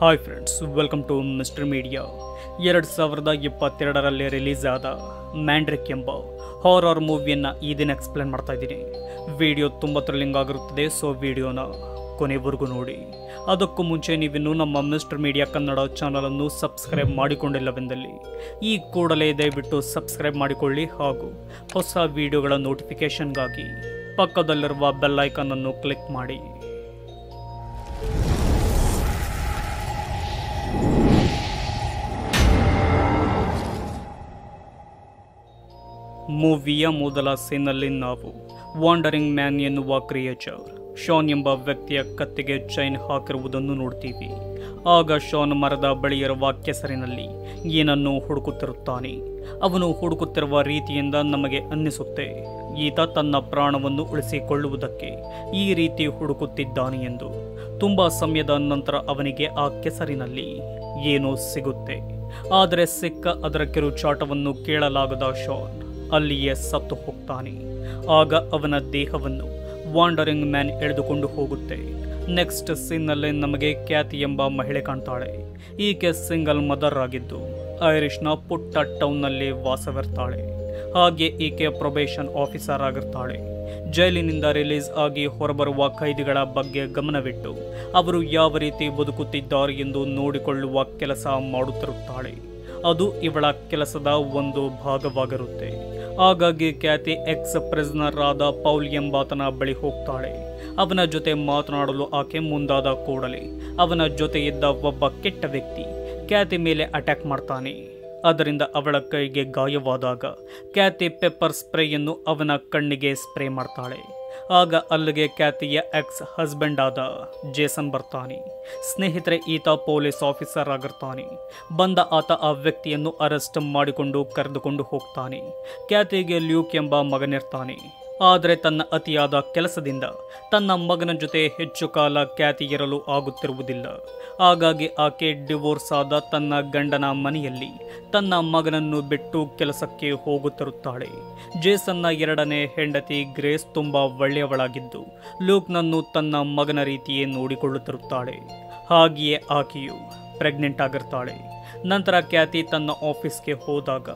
Hi friends welcome to Mister Media 2022 release Mandrake horror मूवियन्न ई दिन एक्सप्लेन माड्ता इद्दीनि। वीडियो तुंबा थ्रिलिंग आगिरुत्तदे, सो वीडियोन कोनेवरेगू नोडि। ಅದಕ್ಕೂ ಮುಂಚೆ ನೀವಿನ್ನೂ ನಮ್ಮ ಮಿಸ್ಟರ್ ಮೀಡಿಯಾ ಕನ್ನಡ ಚಾನೆಲ್ ಅನ್ನು ಸಬ್ಸ್ಕ್ರೈಬ್ ಮಾಡಿಕೊಂಡಿಲ್ಲವೆಂದಲ್ಲಿ ಈ ಕೂಡಲೇ ದಯವಿಟ್ಟು ಸಬ್ಸ್ಕ್ರೈಬ್ ಮಾಡಿಕೊಳ್ಳಿ ಹಾಗೂ ಹೊಸ ವಿಡಿಯೋಗಳ ನೋಟಿಫಿಕೇಶನ್ ಗಾಗಿ ಪಕ್ಕದಲ್ಲಿರುವ ಬೆಲ್ ಐಕಾನ್ ಅನ್ನು ಕ್ಲಿಕ್ ಮಾಡಿ। ಮೂವಿಯ ಮೊದಲ ಸೀನಲ್ಲಿ ನಾವು ವಾಂಡರಿಂಗ್ ಮ್ಯಾನ್ ಎನ್ನುವ ಕ್ರಿಯೇಚರ್ ಶಾನ್ ಎಂಬ ವ್ಯಕ್ತಿಯ ಕತ್ತಿಗೆ ಚೈನ್ ಹಾಕಿರುವುದನ್ನು ನೋಡ್ತೀವಿ। ಆಗ ಶಾನ್ ಮರದ ಬಳಿ ಇರುವ ಕೆಸರಿನಲ್ಲಿ ಏನನ್ನು ಹುಡುಕುತ್ತಿರುತ್ತಾನೆ। ಅವನು ಹುಡುಕುತ್ತಿರುವ ರೀತಿಯಿಂದ ನಮಗೆ ಅನ್ನಿಸುತ್ತೆ ಈತ ತನ್ನ ಪ್ರಾಣವನ್ನು ಉಳಿಸಿಕೊಳ್ಳುವುದಕ್ಕೆ ಈ ರೀತಿ ಹುಡುಕುತ್ತಿದ್ದಾನೆ ಎಂದು। ತುಂಬಾ ಸಮಯದ ನಂತರ ಅವನಿಗೆ ಆ ಕೆಸರಿನಲ್ಲಿ ಏನೋ ಸಿಗುತ್ತೆ, ಆದರೆ ಸಿಕ್ಕ ಅದರ ಕಿರುಚಾಟವನ್ನು ಕೇಳಲಾಗದ ಶಾನ್ ಅಲ್ಲಿಯೇ ಸತ್ತು ಹೋಗ್ತಾನೆ। ಆಗ ಅವನ ದೇಹವನ್ನು ವಾಂಡರಿಂಗ್ ಮ್ಯಾನ್ ಎಳೆದುಕೊಂಡು ಹೋಗುತ್ತೆ। ನೆಕ್ಸ್ಟ್ ಸೀನ್ನಲ್ಲಿ ನಮಗೆ ಕ್ಯಾತಿ ಎಂಬ ಮಹಿಳೆ ಕಾಣ್ತಾಳೆ। ಈಕೆ ಸಿಂಗಲ್ ಮದರ್ ಆಗಿದ್ದು ಐರಿಷ್ನ ಪುಟ್ಟ ಟೌನ್ನಲ್ಲಿ ವಾಸವಿರ್ತಾಳೆ, ಹಾಗೆ ಈಕೆ ಪ್ರೊಬೇಷನ್ ಆಫೀಸರ್ ಆಗಿರ್ತಾಳೆ। ಜೈಲಿನಿಂದ ರಿಲೀಸ್ ಆಗಿ ಹೊರಬರುವ ಕೈದಿಗಳ ಬಗ್ಗೆ ಗಮನವಿಟ್ಟು ಅವರು ಯಾವ ರೀತಿ ಬದುಕುತ್ತಿದ್ದಾರೆ ಎಂದು ನೋಡಿಕೊಳ್ಳುವ ಕೆಲಸ ಮಾಡುತ್ತಿರುತ್ತಾಳೆ, ಅದು ಇವಳ ಕೆಲಸದ ಒಂದು ಭಾಗವಾಗಿರುತ್ತೆ। ಹಾಗಾಗಿ ಕ್ಯಾತಿ ಎಕ್ಸ್ ಪ್ರಿಸನರ್ ಆದ ಪೌಲ್ ಎಂಬಾತನ ಬಳಿ ಹೋಗ್ತಾಳೆ, ಅವನ ಜೊತೆ ಮಾತನಾಡಲು ಆಕೆ ಮುಂದಾದ ಕೂಡಲೇ ಅವನ ಜೊತೆ ಇದ್ದ ಒಬ್ಬ ಕೆಟ್ಟ ವ್ಯಕ್ತಿ ಕ್ಯಾತಿ ಮೇಲೆ ಅಟ್ಯಾಕ್ ಮಾಡ್ತಾನೆ। ಅದರಿಂದ ಅವಳ ಕೈಗೆ ಗಾಯವಾದಾಗ ಕ್ಯಾತಿ ಪೆಪ್ಪರ್ ಸ್ಪ್ರೇಯನ್ನು ಅವನ ಕಣ್ಣಿಗೆ ಸ್ಪ್ರೇ ಮಾಡ್ತಾಳೆ। ಆಗ ಅಲ್ಲಿಗೆ ಕ್ಯಾತಿಯ ಎಕ್ಸ್ ಹಸ್ಬೆಂಡ್ ಆದ ಜೇಸನ್ ಬರ್ತಾನೆ। ಸ್ನೇಹಿತರೆ, ಈತ ಪೊಲೀಸ್ ಆಫೀಸರ್ ಆಗಿರ್ತಾನೆ। ಬಂದ ಆತ ಆ ವ್ಯಕ್ತಿಯನ್ನು ಅರೆಸ್ಟ್ ಮಾಡಿಕೊಂಡು ಕರೆದುಕೊಂಡು ಹೋಗ್ತಾನೆ। ಕ್ಯಾತಿಗೆ ಲ್ಯೂಕ್ ಎಂಬ ಮಗನಿರ್ತಾನೆ, ಆದರೆ ತನ್ನ ಅತಿಯಾದ ಕೆಲಸದಿಂದ ತನ್ನ ಮಗನ ಜೊತೆ ಹೆಚ್ಚು ಕಾಲ ಕ್ಯಾತಿಗಿರಲು ಆಗುತ್ತಿರುವುದಿಲ್ಲ। ಹಾಗಾಗಿ ಆಕೆ ಡಿವೋರ್ಸ್ ಆದ ತನ್ನ ಗಂಡನ ಮನೆಯಲ್ಲಿ ತನ್ನ ಮಗನನ್ನು ಬಿಟ್ಟು ಕೆಲಸಕ್ಕೆ ಹೋಗುತ್ತಿರುತ್ತಾಳೆ। ಜೇಸನ್ನ ಎರಡನೇ ಹೆಂಡತಿ ಗ್ರೇಸ್ ತುಂಬ ಒಳ್ಳೆಯವಳಾಗಿದ್ದು ಲೂಕ್ನನ್ನು ತನ್ನ ಮಗನ ರೀತಿಯೇ ನೋಡಿಕೊಳ್ಳುತ್ತಿರುತ್ತಾಳೆ, ಹಾಗೆಯೇ ಆಕೆಯು ಪ್ರೆಗ್ನೆಂಟ್ ಆಗಿರ್ತಾಳೆ। ನಂತರ ಕ್ಯಾತಿ ತನ್ನ ಆಫೀಸ್ಗೆ ಹೋದಾಗ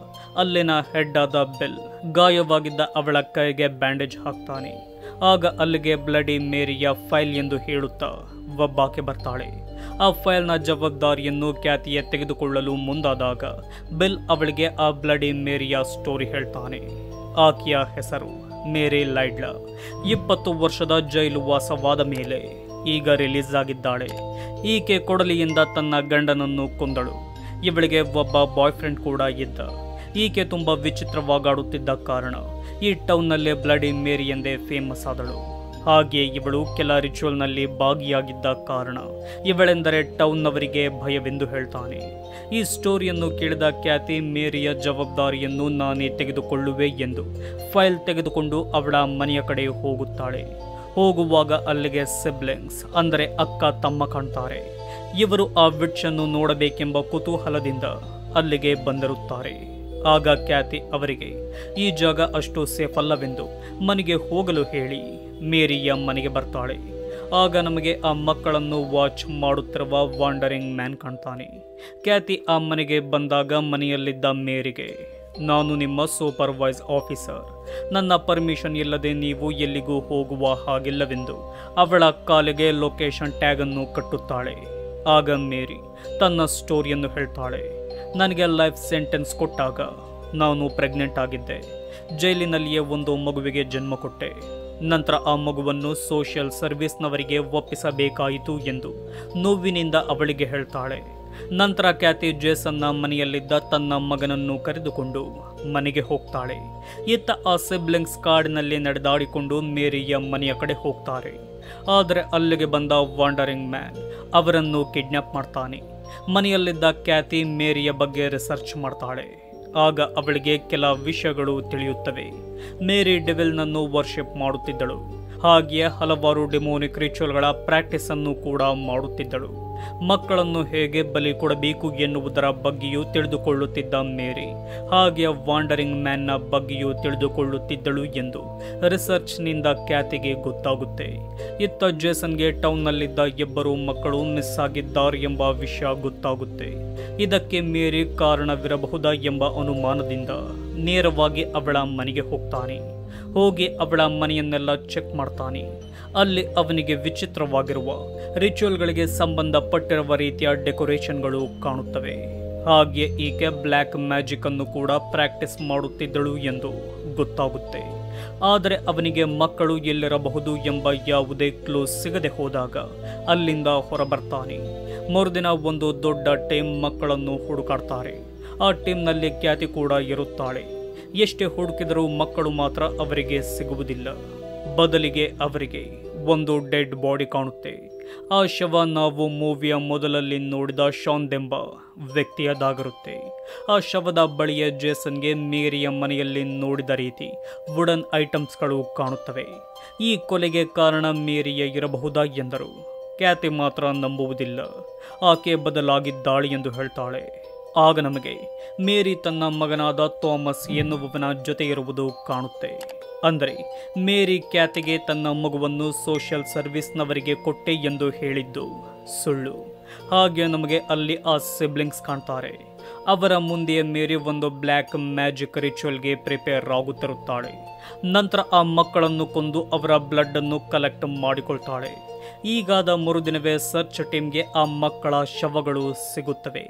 ಅಲ್ಲಿನ ಹೆಡ್ ಆದ ಬೆಲ್ ಗಾಯವಾಗಿದ್ದ ಅವಳ ಕೈಗೆ ಬ್ಯಾಂಡೇಜ್ ಹಾಕ್ತಾನೆ। ಆಗ ಅಲ್ಲಿಗೆ ಬ್ಲಡಿ ಮೇರಿಯ ಫೈಲ್ ಎಂದು ಹೇಳುತ್ತಾ ಒಬ್ಬಾಕೆ ಬರ್ತಾಳೆ। ಆ ಫೈಲ್ನ ಜವಾಬ್ದಾರಿಯನ್ನು ಕ್ಯಾತಿಯೇ ತೆಗೆದುಕೊಳ್ಳಲು ಮುಂದಾದಾಗ ಬೆಲ್ ಅವಳಿಗೆ ಆ ಬ್ಲಡಿ ಮೇರಿಯ ಸ್ಟೋರಿ ಹೇಳ್ತಾನೆ। ಆಕೆಯ ಹೆಸರು ಮೇರಿ ಲೈಡ್ಲಾ, 20 ವರ್ಷದ ಜೈಲು ವಾಸವಾದ ಮೇಲೆ ಈಗ ರಿಲೀಸ್ ಆಗಿದ್ದಾಳೆ। ಈಕೆ ಕೊಡಲಿಯಿಂದ ತನ್ನ ಗಂಡನನ್ನು ಕೊಂದಳು, ಇವಳಿಗೆ ಒಬ್ಬ ಬಾಯ್ ಫ್ರೆಂಡ್ ಕೂಡ ಇದ್ದ। ಈಕೆ ತುಂಬ ವಿಚಿತ್ರವಾಗಾಡುತ್ತಿದ್ದ ಕಾರಣ ಈ ಟೌನ್ನಲ್ಲೇ ಬ್ಲಡಿ ಮೇರಿ ಎಂದೇ ಫೇಮಸ್ ಆದಳು, ಹಾಗೆಯೇ ಇವಳು ಕೆಲ ರಿಚುವಲ್ನಲ್ಲಿ ಭಾಗಿಯಾಗಿದ್ದ ಕಾರಣ ಇವಳೆಂದರೆ ಟೌನ್ನವರಿಗೆ ಭಯವೆಂದು ಹೇಳ್ತಾನೆ। ಈ ಸ್ಟೋರಿಯನ್ನು ಕೇಳಿದ ಕ್ಯಾತಿ ಮೇರಿಯ ಜವಾಬ್ದಾರಿಯನ್ನು ನಾನೇ ತೆಗೆದುಕೊಳ್ಳುವೆ ಎಂದು ಫೈಲ್ ತೆಗೆದುಕೊಂಡು ಅವಳ ಮನೆಯ ಕಡೆ ಹೋಗುತ್ತಾಳೆ। ಹೋಗುವಾಗ ಅಲ್ಲಿಗೆ ಸಿಬ್ಲಿಂಗ್ಸ್ ಅಂದರೆ ಅಕ್ಕ ತಮ್ಮ ಕಾಣ್ತಾರೆ, ಇವರು ಆ ವಿಟ್ಚನ್ನು ನೋಡಬೇಕೆಂಬ ಕುತೂಹಲದಿಂದ ಅಲ್ಲಿಗೆ ಬಂದಿರುತ್ತಾರೆ। ಆಗ ಕ್ಯಾತಿ ಅವರಿಗೆ ಈ ಜಾಗ ಅಷ್ಟು ಸೇಫ್ ಅಲ್ಲವೆಂದು ಮನೆಗೆ ಹೋಗಲು ಹೇಳಿ ಮೇರಿಯ ಮನೆಗೆ ಬರ್ತಾಳೆ। ಆಗ ನಮಗೆ ಆ ಮಕ್ಕಳನ್ನು ವಾಚ್ ಮಾಡುತ್ತಿರುವ ವಾಂಡರಿಂಗ್ ಮ್ಯಾನ್ ಕಾಣ್ತಾನೆ। ಕ್ಯಾತಿ ಆ ಮನೆಗೆ ಬಂದಾಗ ಮನೆಯಲ್ಲಿದ್ದ ಮೇರಿಗೆ, ನಾನು ನಿಮ್ಮ ಸೂಪರ್ವೈಸ್ ಆಫೀಸರ್, ನನ್ನ ಪರ್ಮಿಷನ್ ಇಲ್ಲದೆ ನೀವು ಎಲ್ಲಿಗೂ ಹೋಗುವ ಹಾಗಿಲ್ಲವೆಂದು ಅವಳ ಕಾಲಿಗೆ ಲೊಕೇಶನ್ ಟ್ಯಾಗ್ ಅನ್ನು ಕಟ್ಟುತ್ತಾಳೆ। ಆಗ ಮೇರಿ ತನ್ನ ಸ್ಟೋರಿಯನ್ನು ಹೇಳ್ತಾಳೆ, ನನಗೆ ಲೈಫ್ ಸೆಂಟೆನ್ಸ್ ಕೊಟ್ಟಾಗ ನಾನು ಪ್ರೆಗ್ನೆಂಟ್ ಆಗಿದ್ದೆ, ಜೈಲಿನಲ್ಲಿಯೇ ಒಂದು ಮಗುವಿಗೆ ಜನ್ಮ ಕೊಟ್ಟೆ, ನಂತರ ಆ ಮಗುವನ್ನು ಸೋಷಿಯಲ್ ಸರ್ವಿಸ್ನವರಿಗೆ ಒಪ್ಪಿಸಬೇಕಾಯಿತು ಎಂದು ನೋವಿನಿಂದ ಅವಳಿಗೆ ಹೇಳ್ತಾಳೆ। ನಂತರ ಕ್ಯಾತಿ ಜೇಸನ್ನ ಮನೆಯಲ್ಲಿದ್ದ ತನ್ನ ಮಗನನ್ನು ಕರೆದುಕೊಂಡು ಮನೆಗೆ ಹೋಗ್ತಾಳೆ। ಇತ್ತ ಆ ಸಿಬ್ಲಿಂಗ್ಸ್ ಕಾಡಿನಲ್ಲಿ ನಡೆದಾಡಿಕೊಂಡು ಮೇರಿಯ ಮನೆಯ ಕಡೆ ಹೋಗ್ತಾರೆ, ಆದರೆ ಅಲ್ಲಿಗೆ ಬಂದ ವಾಂಡರಿಂಗ್ ಮ್ಯಾನ್ ಅವರನ್ನು ಕಿಡ್ನಾಪ್ ಮಾಡ್ತಾನೆ। ಮನೆಯಲ್ಲಿದ್ದ ಕ್ಯಾತಿ ಮೇರಿಯ ಬಗ್ಗೆ ರಿಸರ್ಚ್ ಮಾಡ್ತಾಳೆ, ಆಗ ಅವಳಿಗೆ ಕೆಲ ವಿಷಯಗಳು ತಿಳಿಯುತ್ತವೆ। ಮೇರಿ ಡೆವಿಲ್ನನ್ನು ವರ್ಷಿಪ್ ಮಾಡುತ್ತಿದ್ದಳು, ಹಾಗೆ ಹಲವಾರು ಡೆಮೋನಿಕ್ ರಿಚುವಲ್ಗಳ ಪ್ರಾಕ್ಟೀಸ್ ಅನ್ನು ಕೂಡ ಮಾಡುತ್ತಿದ್ದಳು. ಮಕ್ಕಳನ್ನು ಹೇಗೆ ಬಲಿ ಕೊಡಬೇಕು ಎನ್ನುವುದರ ಬಗ್ಗೆಯೂ ತಿಳಿದುಕೊಳ್ಳುತ್ತಿದ್ದ ಮೇರಿ ಹಾಗೆ ವಾಂಡರಿಂಗ್ ಮ್ಯಾನ್ನ ಬಗ್ಗೆಯೂ ತಿಳಿದುಕೊಳ್ಳುತ್ತಿದ್ದಳು ಎಂದು ರಿಸರ್ಚ್ನಿಂದ ಕ್ಯಾತಿಗೆ ಗೊತ್ತಾಗುತ್ತೆ. ಇತ್ತ ಜೇಸನ್ಗೆ ಟೌನ್ನಲ್ಲಿದ್ದ ಇಬ್ಬರು ಮಕ್ಕಳು ಮಿಸ್ ಆಗಿದ್ದಾರೆ ಎಂಬ ವಿಷಯ ಗೊತ್ತಾಗುತ್ತೆ. ಇದಕ್ಕೆ ಮೇರಿ ಕಾರಣವಿರಬಹುದಾ ಎಂಬ ಅನುಮಾನದಿಂದ ನೇರವಾಗಿ ಅವಳ ಮನೆಗೆ ಹೋಗ್ತಾನೆ. ಹೋಗಿ ಅವಳ ಮನೆಯನ್ನೆಲ್ಲ ಚೆಕ್ ಮಾಡ್ತಾನೆ. ಅಲ್ಲಿ ಅವನಿಗೆ ವಿಚಿತ್ರವಾಗಿರುವ ರಿಚುವಲ್ಗಳಿಗೆ ಸಂಬಂಧಪಟ್ಟಿರುವ ರೀತಿಯ ಡೆಕೋರೇಷನ್ಗಳು ಕಾಣುತ್ತವೆ. ಹಾಗೆ ಈಕೆ ಬ್ಲ್ಯಾಕ್ ಮ್ಯಾಜಿಕ್ ಅನ್ನು ಕೂಡ ಪ್ರಾಕ್ಟೀಸ್ ಮಾಡುತ್ತಿದ್ದಳು ಎಂದು ಗೊತ್ತಾಗುತ್ತೆ. ಆದರೆ ಅವನಿಗೆ ಮಕ್ಕಳು ಎಲ್ಲಿರಬಹುದು ಎಂಬ ಯಾವುದೇ ಕ್ಲೂ ಸಿಗದೆ ಹೋದಾಗ ಅಲ್ಲಿಂದ ಹೊರಬರ್ತಾನೆ. ಮರುದಿನ ಒಂದು ದೊಡ್ಡ ಟೀಮ್ ಮಕ್ಕಳನ್ನು ಹುಡುಕಾಡ್ತಾರೆ. ಆ ಟೀಮ್ನಲ್ಲಿ ಖ್ಯಾತಿ ಕೂಡ ಇರುತ್ತಾಳೆ. ಎಷ್ಟೇ ಹುಡುಕಿದರೂ ಮಕ್ಕಳು ಮಾತ್ರ ಅವರಿಗೆ ಸಿಗುವುದಿಲ್ಲ. ಬದಲಿಗೆ ಅವರಿಗೆ ಒಂದು ಡೆಡ್ ಬಾಡಿ ಕಾಣುತ್ತೆ. ಆ ಶವ ನಾವು ಮೂವಿಯ ಮೊದಲಲ್ಲಿ ನೋಡಿದ ಶಾನ್ದೆಂಬ ವ್ಯಕ್ತಿಯದಾಗಿರುತ್ತೆ. ಆ ಶವದ ಬಳಿಯ ಜೇಸನ್ಗೆ ಮೇರಿಯ ಮನೆಯಲ್ಲಿ ನೋಡಿದ ರೀತಿ ವುಡನ್ ಐಟಮ್ಸ್ಗಳು ಕಾಣುತ್ತವೆ. ಈ ಕೊಲೆಗೆ ಕಾರಣ ಮೇರಿಯ ಇರಬಹುದಾ ಎಂದರು. ಖ್ಯಾತಿ ಮಾತ್ರ ನಂಬುವುದಿಲ್ಲ. ಆಕೆ ಬದಲಾಗಿದ್ದಾಳೆ ಎಂದು ಹೇಳ್ತಾಳೆ. ಆಗ ನಮಗೆ ಮೇರಿ ತನ್ನ ಮಗನಾದ ಥಾಮಸ್ ಎನ್ನುವವನ ಜೊತೆ ಇರುವುದು ಕಾಣುತ್ತೆ. ಅಂದರೆ ಮೇರಿ ಖ್ಯಾತಿಗೆ ತನ್ನ ಮಗುವನ್ನು ಸೋಷಿಯಲ್ ಸರ್ವಿಸ್ನವರಿಗೆ ಕೊಟ್ಟೆ ಎಂದು ಹೇಳಿದ್ದು ಸುಳ್ಳು. ಹಾಗೆ ನಮಗೆ ಅಲ್ಲಿ ಆ ಸಿಬ್ಲಿಂಗ್ಸ್ ಕಾಣ್ತಾರೆ. ಅವರ ಮುಂದೆ ಮೇರಿ ಒಂದು ಬ್ಲ್ಯಾಕ್ ಮ್ಯಾಜಿಕ್ ರಿಚುವಲ್ಗೆ ಪ್ರಿಪೇರ್ ಆಗುತ್ತಿರುತ್ತಾಳೆ. ನಂತರ ಆ ಮಕ್ಕಳನ್ನು ಕೊಂದು ಅವರ ಬ್ಲಡ್ಡನ್ನು ಕಲೆಕ್ಟ್ ಮಾಡಿಕೊಳ್ತಾಳೆ. ಈಗಾದ ಮರುದಿನವೇ ಸರ್ಚ್ ಟೀಮ್ಗೆ ಆ ಮಕ್ಕಳ ಶವಗಳು ಸಿಗುತ್ತವೆ.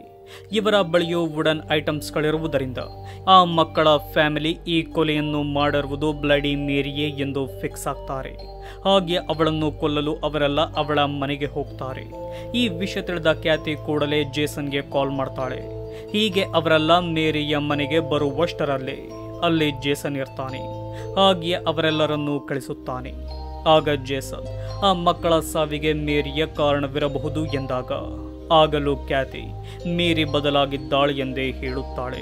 ಇವರ ಬಳಿಯೂ ವುಡನ್ ಐಟಮ್ಸ್ಗಳಿರುವುದರಿಂದ ಆ ಮಕ್ಕಳ ಫ್ಯಾಮಿಲಿ ಈ ಕೊಲೆಯನ್ನು ಮಾಡಿರುವುದು ಬ್ಲಡಿ ಮೇರಿಯೇ ಎಂದು ಫಿಕ್ಸ್ ಆಗ್ತಾರೆ. ಹಾಗೆ ಅವಳನ್ನು ಕೊಲ್ಲಲು ಅವರೆಲ್ಲ ಅವಳ ಮನೆಗೆ ಹೋಗ್ತಾರೆ. ಈ ವಿಷಯ ತಿಳಿದ ಖ್ಯಾತಿ ಕೂಡಲೇ ಜೇಸನ್ಗೆ ಕಾಲ್ ಮಾಡ್ತಾಳೆ. ಹೀಗೆ ಅವರೆಲ್ಲ ಮೇರಿಯ ಮನೆಗೆ ಬರುವಷ್ಟರಲ್ಲಿ ಅಲ್ಲಿ ಜೇಸನ್ ಇರ್ತಾನೆ. ಹಾಗೆ ಅವರೆಲ್ಲರನ್ನೂ ಕಳಿಸುತ್ತಾನೆ. ಆಗ ಜೇಸನ್ ಆ ಮಕ್ಕಳ ಸಾವಿಗೆ ಮೇರಿಯ ಕಾರಣವಿರಬಹುದು ಎಂದಾಗ ಆಗಲೂ ಖ್ಯಾತಿ ಮೇರಿ ಬದಲಾಗಿದ್ದಾಳೆ ಎಂದೇ ಹೇಳುತ್ತಾಳೆ.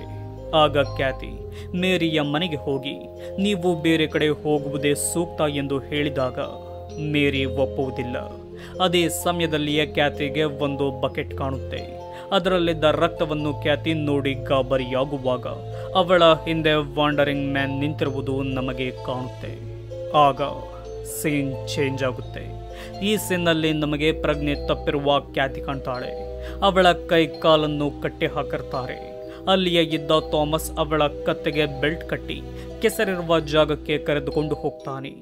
ಆಗ ಖ್ಯಾತಿ ಮೇರಿಯ ಮನೆಗೆ ಹೋಗಿ ನೀವು ಬೇರೆ ಕಡೆ ಹೋಗುವುದೇ ಸೂಕ್ತ ಎಂದು ಹೇಳಿದಾಗ ಮೇರಿ ಒಪ್ಪುವುದಿಲ್ಲ. ಅದೇ ಸಮಯದಲ್ಲಿಯೇ ಖ್ಯಾತಿಗೆ ಒಂದು ಬಕೆಟ್ ಕಾಣುತ್ತೆ. ಅದರಲ್ಲಿದ್ದ ರಕ್ತವನ್ನು ಖ್ಯಾತಿ ನೋಡಿ ಗಾಬರಿಯಾಗುವಾಗ ಅವಳ ಹಿಂದೆ ವಾಂಡರಿಂಗ್ ಮ್ಯಾನ್ ನಿಂತಿರುವುದು ನಮಗೆ ಕಾಣುತ್ತೆ. ಆಗ ಸೀನ್ ಚೇಂಜ್ ಆಗುತ್ತೆ. ಈ ಸೀನ್ನಲ್ಲಿ ನಮಗೆ ಪ್ರಜ್ಞೆ ತಪ್ಪಿರುವ ಖ್ಯಾತಿ ಕಾಣ್ತಾಳೆ. ಅವಳ ಕೈ ಕಾಲನ್ನು ಕಟ್ಟಿ ಹಾಕಿರ್ತಾರೆ. ಅಲ್ಲಿಯೇ ಇದ್ದ ಥಾಮಸ್ ಅವಳ ಕತ್ತೆಗೆ ಬೆಲ್ಟ್ ಕಟ್ಟಿ ಕೆಸರಿರುವ ಜಾಗಕ್ಕೆ ಕರೆದುಕೊಂಡು ಹೋಗ್ತಾನೆ.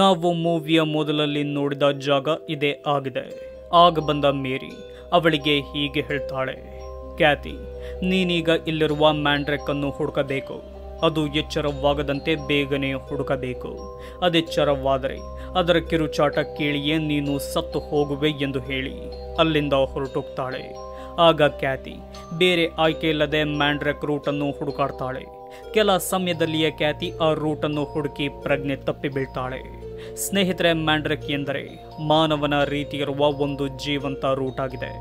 ನಾವು ಮೂವಿಯ ಮೊದಲಲ್ಲಿ ನೋಡಿದ ಜಾಗ ಇದೇ ಆಗಿದೆ. ಆಗ ಬಂದ ಮೇರಿ ಅವಳಿಗೆ ಹೀಗೆ ಹೇಳ್ತಾಳೆ. ಖ್ಯಾತಿ, ನೀನೀಗ ಇಲ್ಲಿರುವ ಮ್ಯಾಂಡ್ರೆಕ್ ಅನ್ನು ಹುಡುಕಬೇಕು. ಅದು ಎಚ್ಚರವಾಗದಂತೆ ಬೇಗನೆ ಹುಡುಕಬೇಕು. ಅದೆಚ್ಚರವಾದರೆ ಅದರ ಕಿರುಚಾಟ ಕೇಳಿಯೇ ನೀನು ಸತ್ತು ಹೋಗುವೆ ಎಂದು ಹೇಳಿ ಅಲ್ಲಿಂದ ಹೊರಟೋಗ್ತಾಳೆ. ಆಗ ಖ್ಯಾತಿ ಬೇರೆ ಆಯ್ಕೆ ಇಲ್ಲದೆ ಮ್ಯಾಂಡ್ರೆಕ್ ರೂಟನ್ನು ಹುಡುಕಾಡ್ತಾಳೆ. ಕೆಲ ಸಮಯದಲ್ಲಿಯೇ ಖ್ಯಾತಿ ಆ ರೂಟನ್ನು ಹುಡುಕಿ ಪ್ರಜ್ಞೆ ತಪ್ಪಿ ಬೀಳ್ತಾಳೆ. ಸ್ನೇಹಿತರೆ, ಮ್ಯಾಂಡ್ರೆಕ್ ಎಂದರೆ ಮಾನವನ ರೀತಿಯಿರುವ ಒಂದು ಜೀವಂತ ರೂಟ್ ಆಗಿದೆ.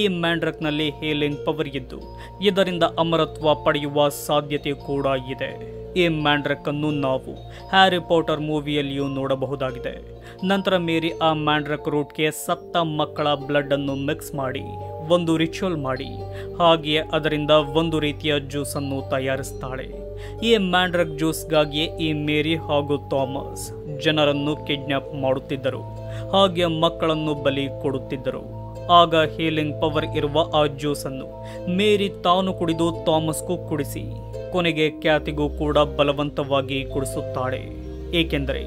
ಈ ಮ್ಯಾಂಡ್ರೆಕ್ನಲ್ಲಿ ಹೀಲಿಂಗ್ ಪವರ್ ಇದ್ದು ಇದರಿಂದ ಅಮರತ್ವ ಪಡೆಯುವ ಸಾಧ್ಯತೆ ಕೂಡ ಇದೆ. ಈ ಮ್ಯಾಂಡ್ರೆಕ್ ಅನ್ನು ನಾವು ಹ್ಯಾರಿ ಪಾಟರ್ ಮೂವಿಯಲ್ಲಿಯೂ ನೋಡಬಹುದಾಗಿದೆ. ನಂತರ ಮೇರಿ ಆ ಮ್ಯಾಂಡ್ರೆಕ್ ರೂಟ್ಗೆ ಸತ್ತ ಮಕ್ಕಳ ಬ್ಲಡ್ ಅನ್ನು ಮಿಕ್ಸ್ ಮಾಡಿ ಒಂದು ರಿಚುವಲ್ ಮಾಡಿ ಹಾಗೆಯೇ ಅದರಿಂದ ಒಂದು ರೀತಿಯ ಜ್ಯೂಸನ್ನು ತಯಾರಿಸ್ತಾಳೆ. ಈ ಮ್ಯಾಂಡ್ರೆಕ್ ಜ್ಯೂಸ್ಗಾಗಿಯೇ ಈ ಮೇರಿ ಹಾಗೂ ಥಾಮಸ್ ಜನರನ್ನು ಕಿಡ್ನಾಪ್ ಮಾಡುತ್ತಿದ್ದರು ಹಾಗೆ ಮಕ್ಕಳನ್ನು ಬಲಿ ಕೊಡುತ್ತಿದ್ದರು. ಆಗ ಹೀಲಿಂಗ್ ಪವರ್ ಇರುವ ಆ ಜ್ಯೂಸನ್ನು ಮೇರಿ ತಾನು ಕುಡಿದು ಥಾಮಸ್ಗೂ ಕುಡಿಸಿ ಕೊನೆಗೆ ಖ್ಯಾತಿಗೂ ಕೂಡ ಬಲವಂತವಾಗಿ ಕುಡಿಸುತ್ತಾಳೆ. ಏಕೆಂದರೆ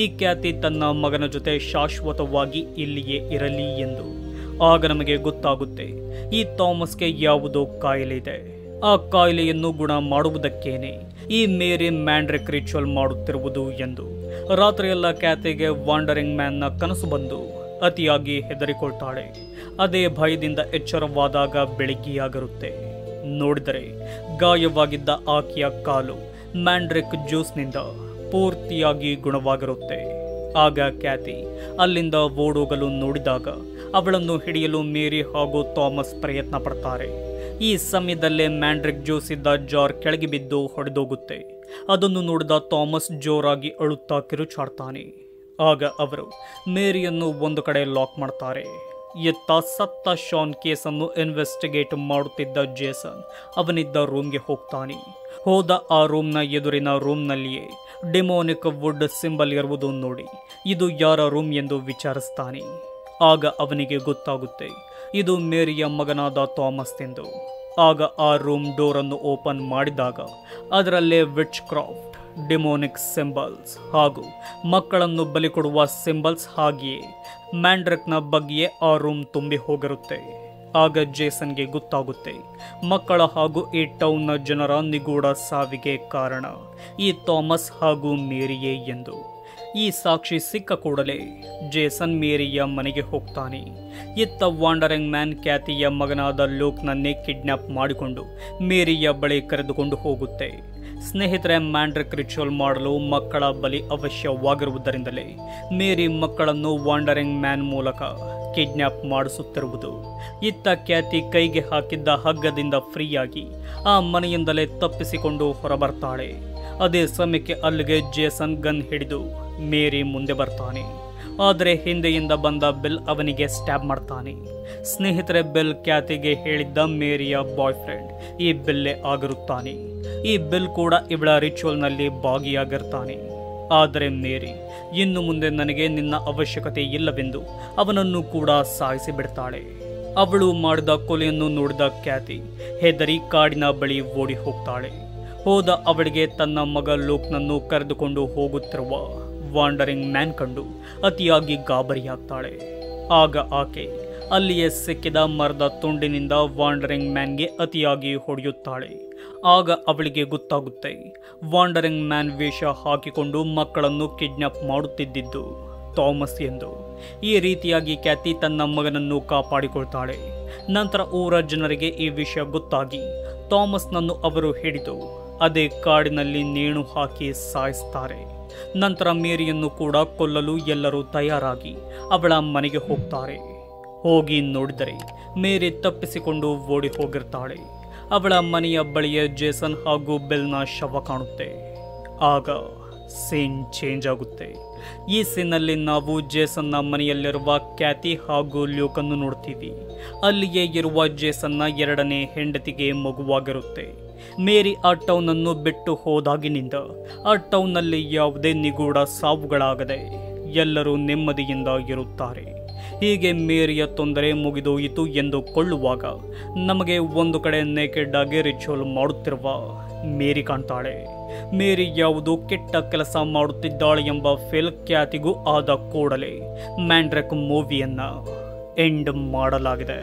ಈ ಖ್ಯಾತಿ ತನ್ನ ಮಗನ ಜೊತೆ ಶಾಶ್ವತವಾಗಿ ಇಲ್ಲಿಯೇ ಇರಲಿ ಎಂದು. ಆಗ ನಮಗೆ ಗೊತ್ತಾಗುತ್ತೆ ಈ ಥಾಮಸ್ಗೆ ಯಾವುದೋ ಕಾಯಿಲೆ ಇದೆ. ಆ ಕಾಯಿಲೆಯನ್ನು ಗುಣ ಮಾಡುವುದಕ್ಕೇನೆ ಈ ಮೇರಿ ಮ್ಯಾಂಡ್ರೆಕ್ ರಿಚುವಲ್ ಮಾಡುತ್ತಿರುವುದು ಎಂದು. ರಾತ್ರಿಯೆಲ್ಲ ಖ್ಯಾತಿಗೆ ವಾಂಡರಿಂಗ್ ಮ್ಯಾನ್ನ ಕನಸು ಬಂದು ಅತಿಯಾಗಿ ಹೆದರಿಕೊಳ್ತಾಳೆ. ಅದೇ ಭಯದಿಂದ ಎಚ್ಚರವಾದಾಗ ಬೆಳಗ್ಗೆಯಾಗಿರುತ್ತೆ. ನೋಡಿದರೆ ಗಾಯವಾಗಿದ್ದ ಆಕೆಯ ಕಾಲು ಮ್ಯಾಂಡ್ರೆಕ್ ಜ್ಯೂಸ್ನಿಂದ ಪೂರ್ತಿಯಾಗಿ ಗುಣವಾಗಿರುತ್ತೆ. ಆಗ ಖ್ಯಾತಿ ಅಲ್ಲಿಂದ ಓಡೋಗಲು ನೋಡಿದಾಗ ಅವಳನ್ನು ಹಿಡಿಯಲು ಮೇರಿ ಹಾಗೂ ಥಾಮಸ್ ಪ್ರಯತ್ನ ಪಡ್ತಾರೆ. ಈ ಸಮಯದಲ್ಲೇ ಮ್ಯಾಂಡ್ರೆಕ್ ಜ್ಯೂಸ್ ಇದ್ದ ಜಾರ್ ಕೆಳಗೆ ಬಿದ್ದು ಹೊಡೆದೋಗುತ್ತೆ. ಅದನ್ನು ನೋಡಿದ ಥಾಮಸ್ ಜೋರಾಗಿ ಅಳುತ್ತಾ ಕಿರುಚಾಡ್ತಾನೆ. ಆಗ ಅವರು ಮೇರಿಯನ್ನು ಒಂದು ಕಡೆ ಲಾಕ್ ಮಾಡ್ತಾರೆ. ಎತ್ತ ಸತ್ತ ಶಾನ್ ಕೇಸನ್ನು ಇನ್ವೆಸ್ಟಿಗೇಟ್ ಮಾಡುತ್ತಿದ್ದ ಜೇಸನ್ ಅವನಿದ್ದ ರೂಮ್ಗೆ ಹೋಗ್ತಾನೆ. ಹೋದ ಆ ರೂಮ್ನ ಎದುರಿನ ರೂಮ್ನಲ್ಲಿಯೇ ಡೆಮೋನಿಕ್ ವುಡ್ ಸಿಂಬಲ್ ಇರುವುದು ನೋಡಿ ಇದು ಯಾರ ರೂಮ್ ಎಂದು ವಿಚಾರಿಸ್ತಾನೆ. ಆಗ ಅವನಿಗೆ ಗೊತ್ತಾಗುತ್ತೆ ಇದು ಮೇರಿಯ ಮಗನಾದ ಥಾಮಸ್ ಎಂದು. ಆಗ ಆ ರೂಮ್ ಡೋರನ್ನು ಓಪನ್ ಮಾಡಿದಾಗ ಅದರಲ್ಲೇ ವಿಚ್ ಕ್ರಾಫ್ಟ್, ಡಿಮೋನಿಕ್ ಸಿಂಬಲ್ಸ್ ಹಾಗೂ ಮಕ್ಕಳನ್ನು ಬಲಿ ಕೊಡುವ ಸಿಂಬಲ್ಸ್ ಹಾಗೆಯೇ ಮ್ಯಾಂಡ್ರಕ್ನ ಬಗ್ಗೆಯೇ ಆ ರೂಮ್ ತುಂಬಿ ಹೋಗಿರುತ್ತೆ. ಆಗ ಜೇಸನ್ಗೆ ಗೊತ್ತಾಗುತ್ತೆ ಮಕ್ಕಳ ಹಾಗೂ ಈ ಟೌನ್ನ ಜನರ ನಿಗೂಢ ಸಾವಿಗೆ ಕಾರಣ ಈ ಥಾಮಸ್ ಹಾಗೂ ಮೇರಿಯೇ ಎಂದು. ಈ ಸಾಕ್ಷಿ ಸಿಕ್ಕ ಕೂಡಲೇ ಜೇಸನ್ ಮೇರಿಯ ಮನೆಗೆ ಹೋಗ್ತಾನೆ. ಇತ್ತ ವಾಂಡರಿಂಗ್ ಮ್ಯಾನ್ ಖ್ಯಾತಿಯ ಮಗನಾದ ಲೋಕ್ನನ್ನೇ ಕಿಡ್ನಾಪ್ ಮಾಡಿಕೊಂಡು ಮೇರಿಯ ಬಳಿ ಕರೆದುಕೊಂಡು ಹೋಗುತ್ತೆ. ಸ್ನೇಹಿತರೆ, ಮ್ಯಾಂಡ್ರಿಕ್ ರಿಚುವಲ್ ಮಾಡಲು ಮಕ್ಕಳ ಬಲಿ ಅವಶ್ಯವಾಗಿರುವುದರಿಂದಲೇ ಮೇರಿ ಮಕ್ಕಳನ್ನು ವಾಂಡರಿಂಗ್ ಮ್ಯಾನ್ ಮೂಲಕ ಕಿಡ್ನಾಪ್ ಮಾಡಿಸುತ್ತಿರುವುದು. ಇತ್ತ ಖ್ಯಾತಿ ಕೈಗೆ ಹಾಕಿದ್ದ ಹಗ್ಗದಿಂದ ಫ್ರೀಯಾಗಿ ಆ ಮನೆಯಿಂದಲೇ ತಪ್ಪಿಸಿಕೊಂಡು ಹೊರಬರ್ತಾಳೆ. ಅದೇ ಸಮಯಕ್ಕೆ ಅಲ್ಲಿಗೆ ಜೇಸನ್ ಗನ್ ಹಿಡಿದು ಮೇರಿ ಮುಂದೆ ಬರ್ತಾನೆ. ಆದರೆ ಹಿಂದೆಯಿಂದ ಬಂದ ಬೆಲ್ ಅವನಿಗೆ ಸ್ಟ್ಯಾಬ್ ಮಾಡ್ತಾನೆ. ಸ್ನೇಹಿತರೆ, ಬೆಲ್ ಖ್ಯಾತಿಗೆ ಹೇಳಿದ್ದ ಮೇರಿಯ ಬಾಯ್ ಫ್ರೆಂಡ್ ಈ ಬೆಲ್ಲೇ ಆಗಿರುತ್ತಾನೆ. ಈ ಬೆಲ್ ಕೂಡ ಇವಳ ರಿಚುವಲ್ನಲ್ಲಿ ಭಾಗಿಯಾಗಿರ್ತಾನೆ. ಆದರೆ ಮೇರಿ ಇನ್ನು ಮುಂದೆ ನನಗೆ ನಿನ್ನ ಅವಶ್ಯಕತೆ ಇಲ್ಲವೆಂದು ಅವನನ್ನು ಕೂಡ ಸಾಯಿಸಿ ಬಿಡ್ತಾಳೆ. ಅವಳು ಮಾಡಿದ ಕೊಲೆಯನ್ನು ನೋಡಿದ ಖ್ಯಾತಿ ಹೆದರಿ ಕಾಡಿನ ಬಳಿ ಓಡಿ ಹೋಗ್ತಾಳೆ. ಹೋದ ಅವಳಿಗೆ ತನ್ನ ಮಗ ಲೋಕ್ನನ್ನು ಕರೆದುಕೊಂಡು ಹೋಗುತ್ತಿರುವ ವಾಂಡರಿಂಗ್ ಮ್ಯಾನ್ ಕಂಡು ಅತಿಯಾಗಿ ಗಾಬರಿಯಾಗ್ತಾಳೆ. ಆಗ ಆಕೆ ಅಲ್ಲಿಯೇ ಸಿಕ್ಕಿದ ಮರದ ತುಂಡಿನಿಂದ ವಾಂಡರಿಂಗ್ ಮ್ಯಾನ್ಗೆ ಅತಿಯಾಗಿ ಹೊಡೆಯುತ್ತಾಳೆ. ಆಗ ಅವಳಿಗೆ ಗೊತ್ತಾಗುತ್ತೆ ವಾಂಡರಿಂಗ್ ಮ್ಯಾನ್ ವೇಷ ಹಾಕಿಕೊಂಡು ಮಕ್ಕಳನ್ನು ಕಿಡ್ನಾಪ್ ಮಾಡುತ್ತಿದ್ದಿದ್ದು ಥಾಮಸ್ ಎಂದು. ಈ ರೀತಿಯಾಗಿ ಖ್ಯಾತಿ ತನ್ನ ಮಗನನ್ನು ಕಾಪಾಡಿಕೊಳ್ತಾಳೆ. ನಂತರ ಊರ ಜನರಿಗೆ ಈ ವಿಷಯ ಗೊತ್ತಾಗಿ ಥಾಮಸ್ನನ್ನು ಅವರು ಹಿಡಿದು ಅದೇ ಕಾಡಿನಲ್ಲಿ ನೇಣು ಹಾಕಿ ಸಾಯಿಸ್ತಾರೆ. ನಂತರ ಮೇರಿಯನ್ನು ಕೂಡ ಕೊಲ್ಲಲು ಎಲ್ಲರೂ ತಯಾರಾಗಿ ಅವಳ ಮನೆಗೆ ಹೋಗ್ತಾರೆ. ಹೋಗಿ ನೋಡಿದರೆ ಮೇರಿ ತಪ್ಪಿಸಿಕೊಂಡು ಓಡಿ ಹೋಗಿರ್ತಾಳೆ. ಅವಳ ಮನೆಯ ಬಳಿಯ ಜೇಸನ್ ಹಾಗೂ ಬೆಲ್ನ ಶವ ಕಾಣುತ್ತೆ. ಆಗ ಸೀನ್ ಚೇಂಜ್ ಆಗುತ್ತೆ. ಈ ಸೀನಲ್ಲಿ ನಾವು ಜೇಸನ್ನ ಮನೆಯಲ್ಲಿರುವ ಖ್ಯಾತಿ ಹಾಗೂ ಲೋಕನ್ನು ನೋಡ್ತೀವಿ. ಅಲ್ಲಿಯೇ ಇರುವ ಜೇಸನ್ನ ಎರಡನೇ ಹೆಂಡತಿಗೆ ಮಗುವಾಗಿರುತ್ತೆ. ಮೇರಿ ಆ ಟೌನನ್ನು ಬಿಟ್ಟು ಹೋದಾಗಿನಿಂದ ಆ ಟೌನ್ನಲ್ಲಿ ಯಾವುದೇ ನಿಗೂಢ ಸಾವುಗಳಾಗದೆ ಎಲ್ಲರೂ ನೆಮ್ಮದಿಯಿಂದ ಇರುತ್ತಾರೆ. ಹೀಗೆ ಮೇರಿಯ ತೊಂದರೆ ಮುಗಿದೋಯಿತು ಎಂದುಕೊಳ್ಳುವಾಗ ನಮಗೆ ಒಂದು ಕಡೆ ನೇಕೆಡ್ ಆಗಿ ರಿಚುವಲ್ ಮಾಡುತ್ತಿರುವ ಮೇರಿ ಕಾಣ್ತಾಳೆ. ಮೇರಿ ಯಾವುದೋ ಕೆಟ್ಟ ಕೆಲಸ ಮಾಡುತ್ತಿದ್ದಾಳೆ ಎಂಬ ಫೇಲ್ ಖ್ಯಾತಿಗೂ ಆದ ಕೂಡಲೇ ಮ್ಯಾಂಡ್ರಕ್ ಮೂವಿಯನ್ನು ಎಂಡ್ ಮಾಡಲಾಗಿದೆ.